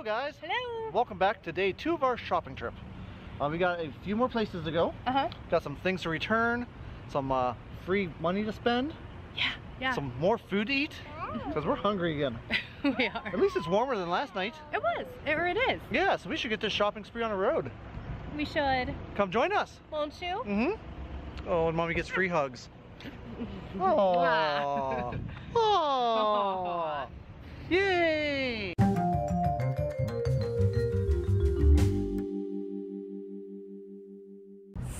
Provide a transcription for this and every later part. Hello guys. Hello. Welcome back to day 2 of our shopping trip. We got a few more places to go. Got some things to return, some free money to spend. Yeah. Some more food to eat because we're hungry again. We are. At least it's warmer than last night. It was. It is. Yeah. So we should get this shopping spree on the road. We should. Come join us. Won't you? Mm-hmm. Oh, and Mommy gets free hugs. Oh. Oh. Yay.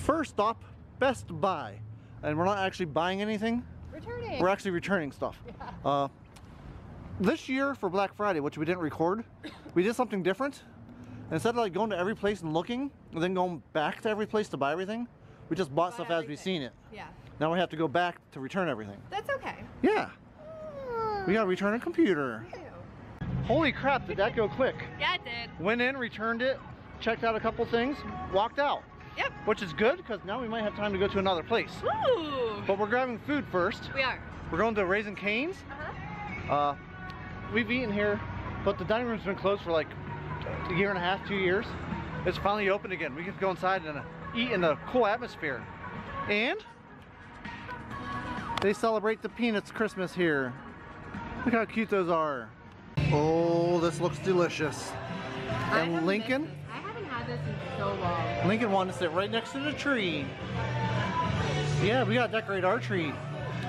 First stop, Best Buy. And we're not actually buying anything. Returning. We're actually returning stuff. Yeah. This year for Black Friday, which we didn't record, we did something different. Instead of like going to every place and looking, and then going back to every place to buy everything, we just bought stuff as we've seen it. Yeah. Now we have to go back to return everything. That's okay. Yeah. We gotta return a computer. Ew. Holy crap, did that go quick? Yeah, it did. Went in, returned it, checked out a couple things, walked out. Yep. Which is good, because now we might have time to go to another place. Ooh. But we're grabbing food first. We are. We're going to Raising Cane's. We've eaten here, but the dining room's been closed for like a year and a half, 2 years. It's finally open again. We can go inside and eat in a cool atmosphere. And they celebrate the Peanuts Christmas here. Look how cute those are. Oh, this looks delicious. And Lincoln. This is so long. Lincoln wanted to sit right next to the tree. Yeah, we gotta decorate our tree.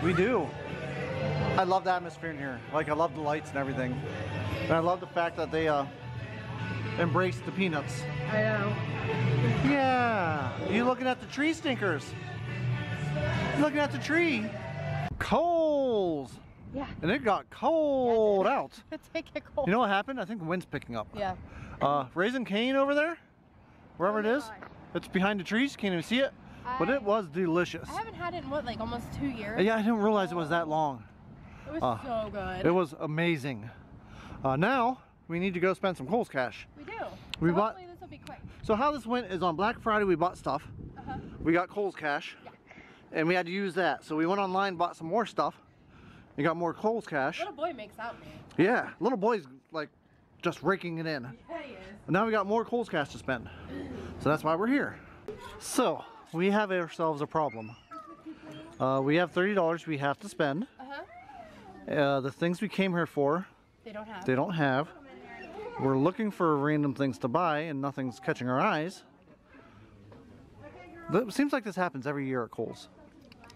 We do. I love the atmosphere in here. Like, I love the lights and everything. And I love the fact that they embraced the peanuts. I know. Yeah. You looking at the tree, stinkers? You're looking at the tree. Kohl's. Yeah. And it got cold out. It's getting cold. You know what happened? I think the wind's picking up. Yeah. Raising Cane over there. Wherever it is, it's behind the trees, can't even see it, but it was delicious. I haven't had it in what, like almost 2 years? Yeah, I didn't realize it was that long. It was so good. It was amazing. Now, we need to go spend some Kohl's cash. We do. We bought, hopefully this will be quick. So how this went is on Black Friday we bought stuff, we got Kohl's cash, and we had to use that. So we went online, bought some more stuff, and got more Kohl's cash. Little boy makes out, man. Yeah, little boy's like just raking it in. Yeah, he is. And now we got more Kohl's cash to spend. So that's why we're here. So we have ourselves a problem. We have $30 we have to spend. The things we came here for, they don't have. We're looking for random things to buy and nothing's catching our eyes. It seems like this happens every year at Kohl's.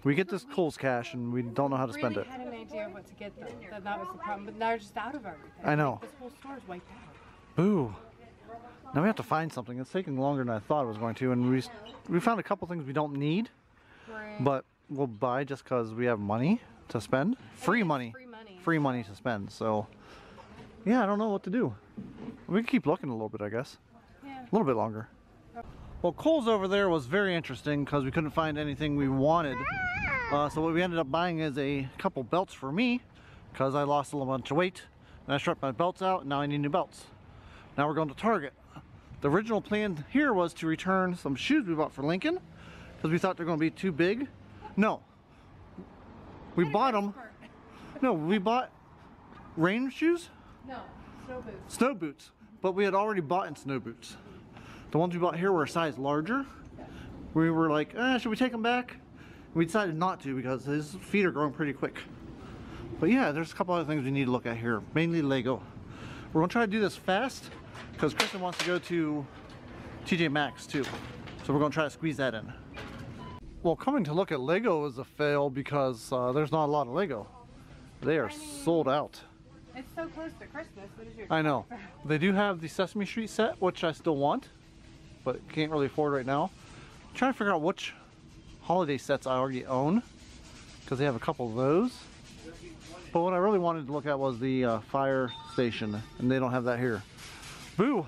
We get this Kohl's cash and we don't know how to spend it. I had an idea of what to get them. That was the problem. But now we're just out of everything. I know. Like, this whole store is wiped out. Boo. Now we have to find something. It's taking longer than I thought it was going to, and we found a couple things we don't need, but we'll buy just because we have money to spend. Free money to spend. So yeah, I don't know what to do. We can keep looking a little bit, I guess. Yeah. A little bit longer. Well, Kohl's over there was very interesting because we couldn't find anything we wanted. So what we ended up buying is a couple belts for me because I lost a little bunch of weight and I stripped my belts out, and now I need new belts. Now we're going to Target. The original plan here was to return some shoes we bought for Lincoln because we thought they're going to be too big. No. We bought them. No, we bought rain shoes? No, snow boots. Snow boots. But we had already bought in snow boots. The ones we bought here were a size larger. We were like, should we take them back? We decided not to because his feet are growing pretty quick. But yeah, there's a couple other things we need to look at here. Mainly Lego. We're going to try to do this fast because Kristen wants to go to TJ Maxx too. So we're going to try to squeeze that in. Well, coming to look at Lego is a fail because there's not a lot of Lego. They are sold out. It's so close to Christmas. What is your I know. They do have the Sesame Street set, which I still want, but can't really afford right now. I'm trying to figure out which holiday sets I already own because they have a couple of those. But what I really wanted to look at was the fire station, and they don't have that here. Boo! No,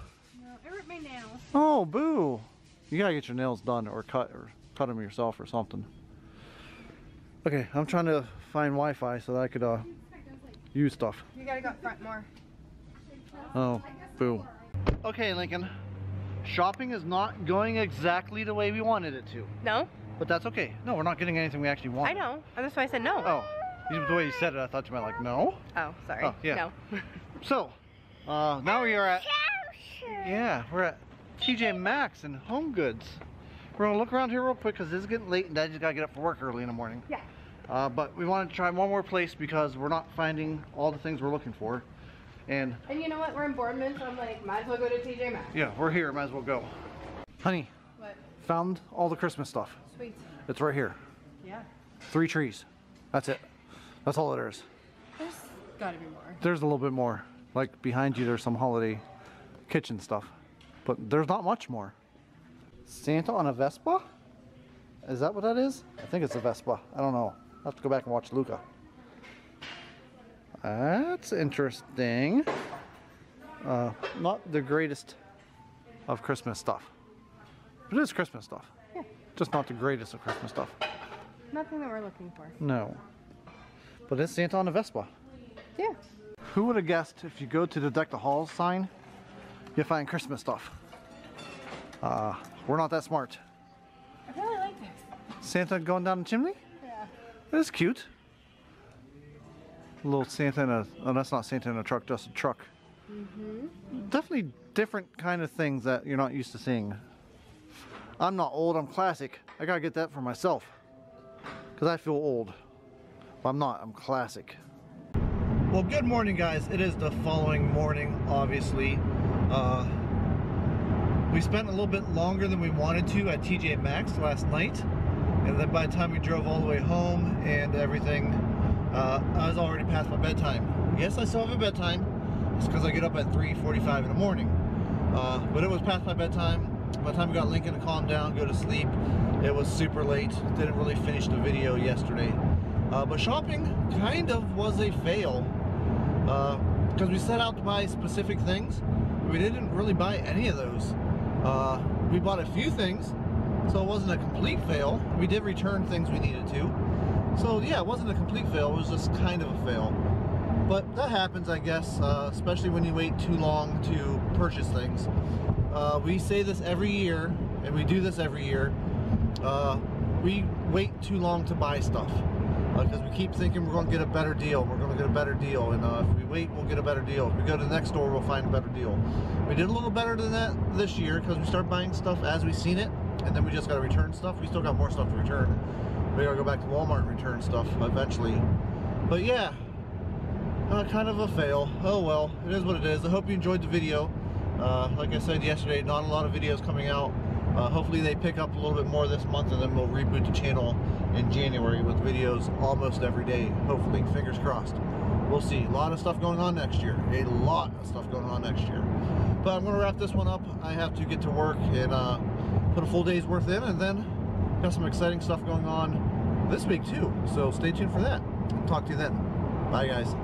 it hurt my nails. Oh, boo! You gotta get your nails done or cut them yourself or something. Okay, I'm trying to find Wi-Fi so that I could use stuff. You gotta go up front more. Oh, boo. Okay, Lincoln. Shopping is not going exactly the way we wanted it to. No? But that's okay. No, we're not getting anything we actually want. I know. That's why I said no. Oh. The way you said it, I thought you meant like no. Oh, sorry. Oh, yeah. No. So, now we are at Yeah, we're at TJ Maxx and Home Goods. We're gonna look around here real quick because it's getting late and I just gotta get up for work early in the morning. Yeah. But we want to try one more place because we're not finding all the things we're looking for. And you know what? We're in Boardman, so I'm like, might as well go to TJ Maxx. Yeah, we're here. Might as well go. Honey. What? Found all the Christmas stuff. Sweet. It's right here. Yeah. 3 trees. That's it. That's all it is. There's gotta be more. There's a little bit more. Like behind you, there's some holiday kitchen stuff. But there's not much more. Santa on a Vespa? Is that what that is? I think it's a Vespa. I don't know. I'll have to go back and watch Luca. That's interesting. Not the greatest of Christmas stuff. But it is Christmas stuff. Yeah. Just not the greatest of Christmas stuff. Nothing that we're looking for. No. But it's Santa on a Vespa. Yeah. Who would have guessed if you go to the Deck the Halls sign, you find Christmas stuff? We're not that smart. I really like this. Santa going down the chimney? Yeah. That's cute. Little Santa in a, oh, that's not Santa in a truck, just a truck. Mm-hmm. Definitely different kind of things that you're not used to seeing. I'm not old, I'm classic. I gotta get that for myself. Because I feel old. But I'm not, I'm classic. Well, good morning, guys. It is the following morning, obviously. We spent a little bit longer than we wanted to at TJ Maxx last night. And then by the time we drove all the way home and everything, I was already past my bedtime. Yes, I still have a bedtime. It's because I get up at 3:45 in the morning. But it was past my bedtime. By the time we got Lincoln to calm down, go to sleep, it was super late. Didn't really finish the video yesterday. But shopping kind of was a fail. Because we set out to buy specific things. We didn't really buy any of those. We bought a few things, so it wasn't a complete fail. We did return things we needed to. So yeah, it wasn't a complete fail, it was just kind of a fail. But that happens, I guess, especially when you wait too long to purchase things. We say this every year, and we do this every year. We wait too long to buy stuff. Because we keep thinking we're going to get a better deal, we're going to get a better deal. And if we wait, we'll get a better deal. If we go to the next store, we'll find a better deal. We did a little better than that this year, because we start buying stuff as we've seen it. And then we just got to return stuff. We still got more stuff to return. We gotta go back to Walmart and return stuff eventually. But yeah, kind of a fail. Oh well, it is what it is. I hope you enjoyed the video. Like I said yesterday, not a lot of videos coming out. Hopefully they pick up a little bit more this month and then we'll reboot the channel in January with videos almost every day. Hopefully, fingers crossed. We'll see. A lot of stuff going on next year. A lot of stuff going on next year. But I'm gonna wrap this one up. I have to get to work and put a full day's worth in, and then got some exciting stuff going on this week too, so stay tuned for that. Talk to you then. Bye, guys.